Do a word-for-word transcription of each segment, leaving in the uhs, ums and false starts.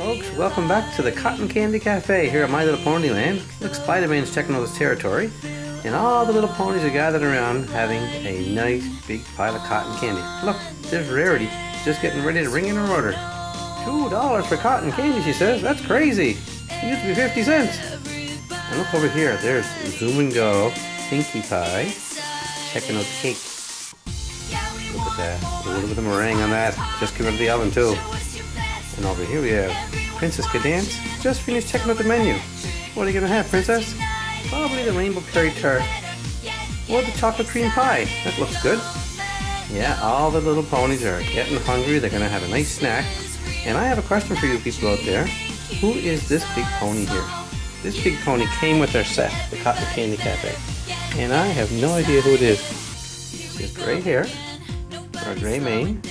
folks, welcome back to the Cotton Candy Cafe here at My Little Pony Land. Look, Spider-Man's checking all his territory, and all the little ponies are gathered around having a nice big pile of cotton candy. Look, there's Rarity, just getting ready to ring in her order. Two dollars for cotton candy, she says. That's crazy. It used to be fifty cents. And look over here, there's Zoom and Go, Pinkie Pie, checking out the cake. Look at that, a little bit of meringue on that. Just came out of the oven too. And over here we have Princess Cadance, just finished checking out the menu. What are you gonna have, Princess? Probably the rainbow berry tart or the chocolate cream pie. That looks good. Yeah, all the little ponies are getting hungry. They're gonna have a nice snack. And I have a question for you people out there. Who is this big pony here? This big pony came with our set, the Cotton Candy Cafe. And I have no idea who it is. She has gray hair, or gray mane,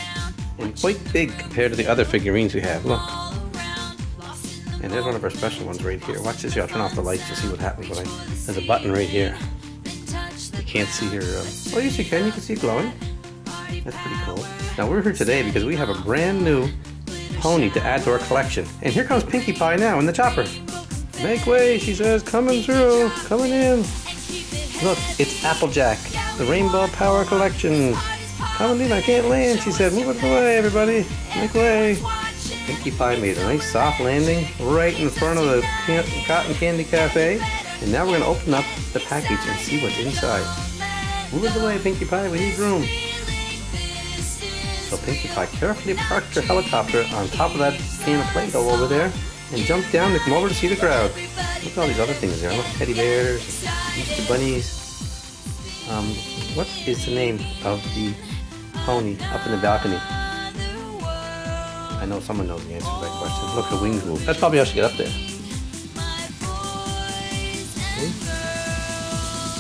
and quite big compared to the other figurines we have. Look. And there's one of our special ones right here. Watch this, y'all. Turn off the lights to see what happens when I... There's a button right here. You can't see her... Uh... Oh, yes you can. You can see it glowing. That's pretty cool. Now, we're here today because we have a brand new pony to add to our collection. And here comes Pinkie Pie now in the chopper. Make way, she says, coming through, coming in. Look, it's Applejack, the Rainbow Power Collection. Coming in, I can't land, she said. Move out of the way, everybody. Make way. Pinkie Pie made a nice soft landing right in front of the Cotton Candy Cafe. And now we're going to open up the package and see what's inside. Move out of the way, Pinkie Pie, we need room. So Pinkie Pie carefully parked her helicopter on top of that can of Play-Doh over there and jumped down to come over to see the crowd. Look at all these other things there. Look, teddy bears, Easter bunnies. Um, what is the name of the pony up in the balcony? I know someone knows the answer to that question. Look, her wings move. That's probably how she got up there. See?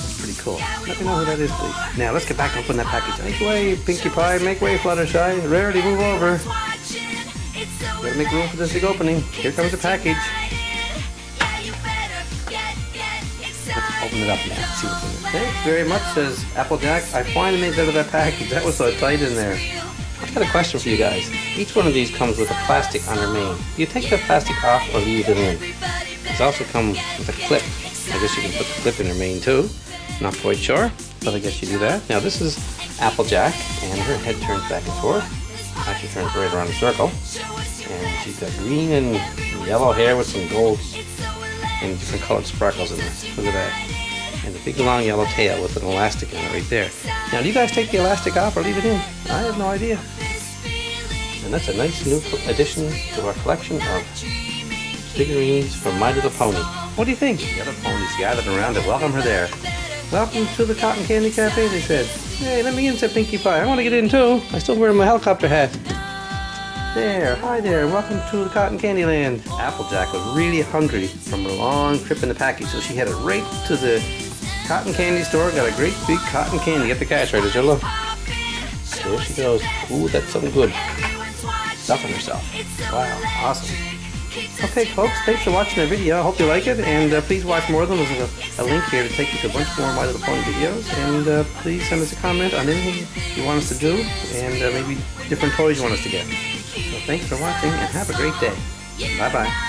That's pretty cool. Let me know who that is, please. Now, let's get back and open that package. Make way, Pinkie Pie. Make way, Fluttershy. Rarity, move over. Gotta make room for this big opening. Here comes the package. Let's open it up now. See what's in there. Thanks very much, says Applejack. I finally made it out of that package. That was so tight in there. I've got a question for you guys. Each one of these comes with a plastic on their mane. Do you take the plastic off or leave it in? It's also comes with a clip. I guess you can put the clip in her mane too. Not quite sure, but I guess you do that. Now this is Applejack, and her head turns back and forth. Actually turns right around in a circle. And she's got green and yellow hair with some gold and different colored sparkles in this. Look at that. And a big long yellow tail with an elastic in it right there. Now, do you guys take the elastic off or leave it in? I have no idea. And that's a nice new addition to our collection of figurines from My Little Pony. What do you think? The other ponies gathered around to welcome her there. Welcome to the Cotton Candy Cafe, they said. Hey, let me in, said Pinkie Pie. I want to get in too. I still wear my helicopter hat. There, hi there, welcome to the Cotton Candy Land. Applejack was really hungry from a long trip in the package, so she headed right to the cotton candy store, got a great big cotton candy at the cash register, look. There she goes. Ooh, that's something good. Stuffing herself. Wow, awesome. Okay, folks, thanks for watching the video. I hope you like it, and uh, please watch more of them. There's a, a link here to take you to a bunch more My Little Pony videos, and uh, please send us a comment on anything you want us to do, and uh, maybe different toys you want us to get. So thanks for watching and have a great day. Bye-bye.